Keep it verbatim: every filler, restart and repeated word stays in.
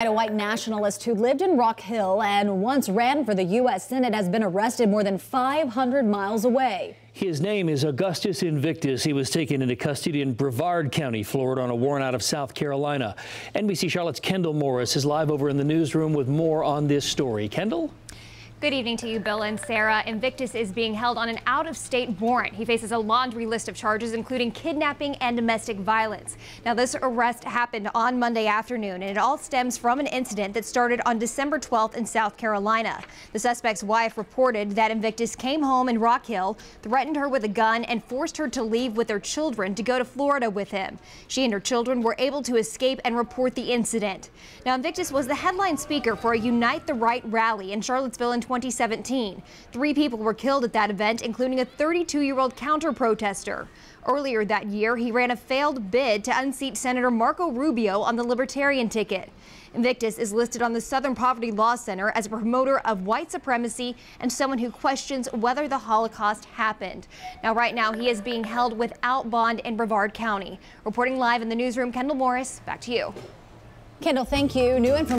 A white nationalist who lived in Rock Hill and once ran for the U S Senate has been arrested more than five hundred miles away. His name is Augustus Invictus. He was taken into custody in Brevard County, Florida, on a warrant out of South Carolina. N B C Charlotte's Kendall Morris is live over in the newsroom with more on this story. Kendall? Good evening to you, Bill and Sarah. Invictus is being held on an out-of-state warrant. He faces a laundry list of charges, including kidnapping and domestic violence. Now, this arrest happened on Monday afternoon, and it all stems from an incident that started on December twelfth in South Carolina. The suspect's wife reported that Invictus came home in Rock Hill, threatened her with a gun, and forced her to leave with their children to go to Florida with him. She and her children were able to escape and report the incident. Now, Invictus was the headline speaker for a Unite the Right rally in Charlottesville in twenty seventeen. Three people were killed at that event, including a thirty-two-year-old counter-protester. Earlier that year, he ran a failed bid to unseat Senator Marco Rubio on the Libertarian ticket. Invictus is listed on the Southern Poverty Law Center as a promoter of white supremacy and someone who questions whether the Holocaust happened. Now, right now, he is being held without bond in Brevard County. Reporting live in the newsroom, Kendall Morris, back to you. Kendall, thank you. New information.